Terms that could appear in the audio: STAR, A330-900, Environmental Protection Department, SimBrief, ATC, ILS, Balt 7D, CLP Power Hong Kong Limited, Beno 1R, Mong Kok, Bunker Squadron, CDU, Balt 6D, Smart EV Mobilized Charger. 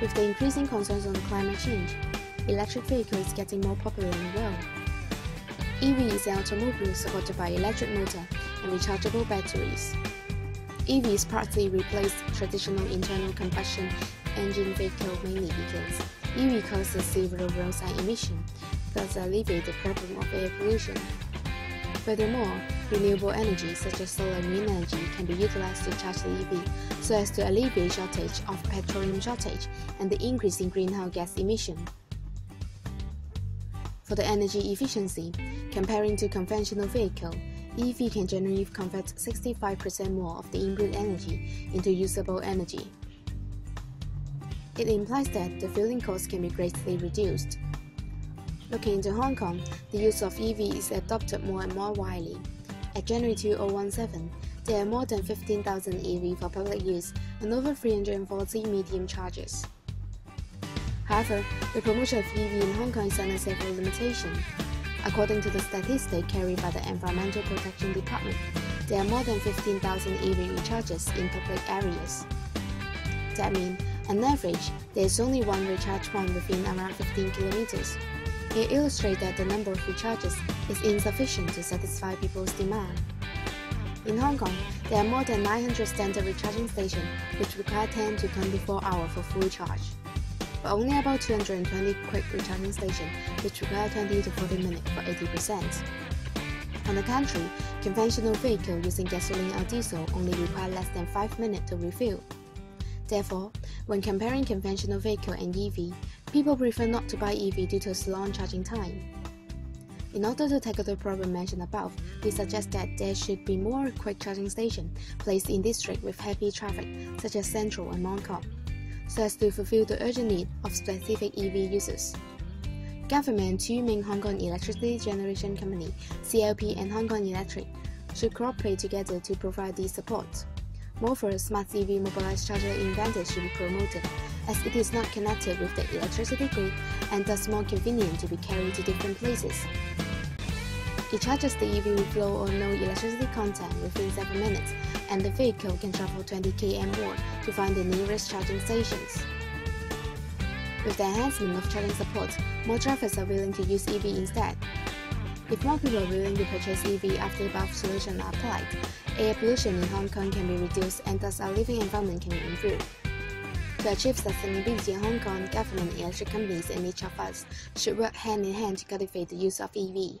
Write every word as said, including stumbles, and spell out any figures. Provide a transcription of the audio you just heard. With the increasing concerns on climate change, electric vehicle is getting more popular in the world. E V is an automobile supported by electric motor and rechargeable batteries. E Vs partly replace traditional internal combustion engine vehicle mainly because E V causes zero roadside emission, thus alleviate the problem of air pollution. Furthermore, renewable energy such as solar and wind energy can be utilized to charge the E V, so as to alleviate shortage of petroleum shortage and the increase in greenhouse gas emission. For the energy efficiency, comparing to conventional vehicle, E V can generally convert sixty-five percent more of the input energy into usable energy. It implies that the fueling cost can be greatly reduced. Looking into Hong Kong, the use of E V is adopted more and more widely. At January two thousand seventeen, there are more than fifteen thousand E V for public use and over three hundred forty medium chargers. However, the promotion of E V in Hong Kong is under several limitations. According to the statistic carried by the Environmental Protection Department, there are more than fifteen thousand E V recharges in public areas. That means, on average, there is only one recharge point within around fifteen kilometers. It illustrates that the number of recharges is insufficient to satisfy people's demand. In Hong Kong, there are more than nine hundred standard recharging stations, which require ten to twenty-four hours for full charge, but only about two hundred twenty quick recharging stations, which require twenty to forty minutes for eighty percent. On the contrary, conventional vehicles using gasoline or diesel only require less than five minutes to refill. Therefore, when comparing conventional vehicle and E V, people prefer not to buy E V due to its long charging time. In order to tackle the problem mentioned above, we suggest that there should be more quick charging stations placed in districts with heavy traffic, such as Central and Mong Kok, so as to fulfill the urgent need of specific E V users. Government and two main Hong Kong electricity generation company, C L P and Hong Kong Electric, should cooperate together to provide these support. Moreover, smart E V mobilized charger inventory should be promoted, as it is not connected with the electricity grid and thus more convenient to be carried to different places. It charges the E V with low or no electricity content within seven minutes, and the vehicle can travel twenty kilometers more to find the nearest charging stations. With the enhancement of charging support, more drivers are willing to use E V instead. If more people are willing to purchase E V after the above solutions are applied, air pollution in Hong Kong can be reduced and thus our living environment can be improved. To achieve sustainability in Hong Kong, government, electric companies and each of us should work hand in hand to cultivate the use of E V.